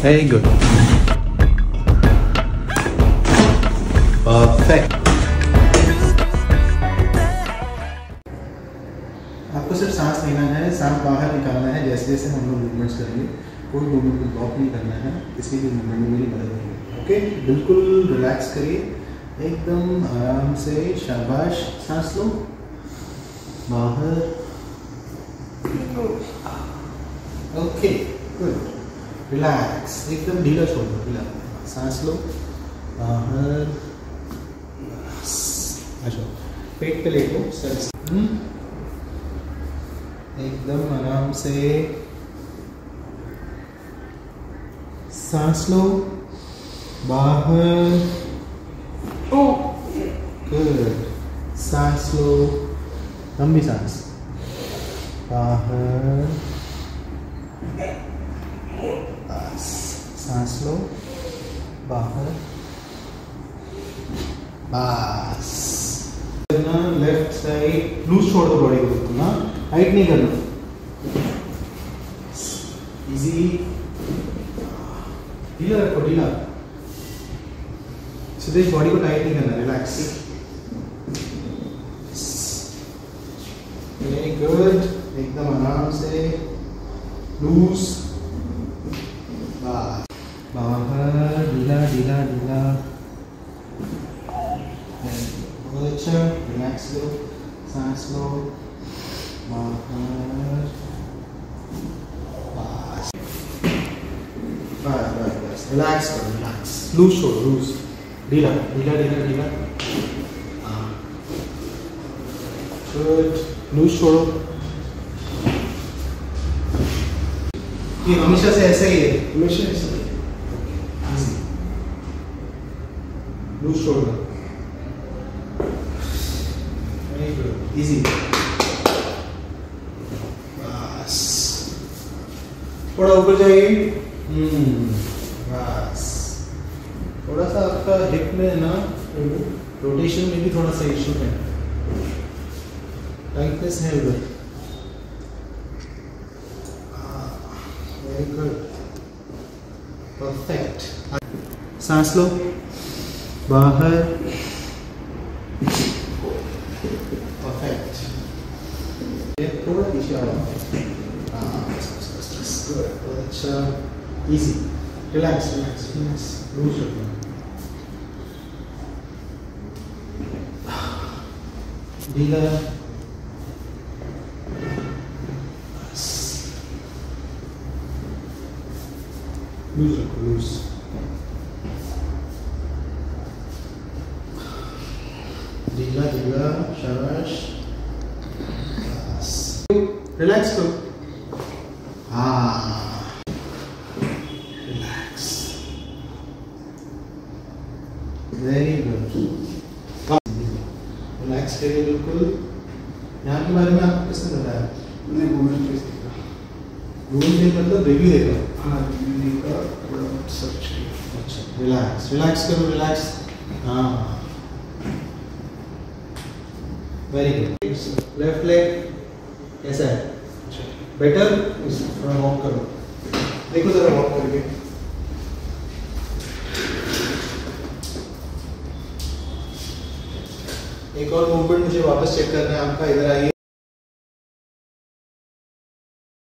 Very good. Perfect. आपको सिर्फ सांस लेना है, सांस बाहर निकालना है जैसे जैसे हम लोग मूवमेंट्स करेंगे। कोई मूवमेंट को ब्लॉक नहीं करना है, इसलिए भी मूवमेंट में मेरी मदद होगी। ओके, बिल्कुल रिलैक्स करिए, एकदम आराम से। शाबाश, सांस लो बाहर। ओके गुड, रिलैक्स, एकदम ढीला छोड़ो, रिलैक्स, सांस लो बाहर। अच्छा, पेट पे लेटो, सर एकदम आराम से सांस लो बाहर। गुड, सांस लो, लंबी सांस बाहर। सांस लो बाहर, बस। करना लेफ्ट साइड, लूज छोड़ दो बॉडी को, ना हाइट नहीं करना, इजी, ढीला रखो, ढीला, सीधे बॉडी को टाइट नहीं करना, रिलैक्स। वेरी गुड, एकदम आराम से लूज बाहर, ढीला ढीला ढीला। बहुत अच्छा, रिलैक्स लो, सांस लो बाहर, बस बस बस, रिलैक्स करो, रिलैक्स, लूज छोड़ो, लूज, ढीला ढीला ढीला ढीला। हाँ गुड, लूज छोड़ो। ये हमेशा से ऐसा ही है, हमेशा ऐसा ही है। Loose shoulder. Very good. Easy. बस, थोड़ा ऊपर जाइए। बस, थोड़ा सा आपका हिप में ना रोटेशन में भी थोड़ा सा इश्यू है, टाइटनेस है उधर। Very good. Perfect. सांस लो बाहर, परफेक्ट। थोड़ा पीछे आओ, अच्छा, easy, relax relax relax, loose रखना, ढीला, लूज रखो, लूज। ढीला ढीला, शाबाश, रिलैक्स करो। हाँ रिलैक्स, वेरी गुड, रिलैक्स करिए बिल्कुल। यहाँ के बारे में आपको किसने बताया? मैंने गूगल पे देखा, गूगल पे मतलब रिव्यू देखा। हाँ रिव्यू देखा, थोड़ा सर्च किया। अच्छा, रिलैक्स रिलैक्स करो, रिलैक्स। हाँ, वेरी गुड। लेफ्ट लेग कैसा है? बेटर। थोड़ा वॉक करो, देखो जरा वॉक करके। एक और मूवमेंट मुझे वापस चेक करना है आपका, इधर आइए।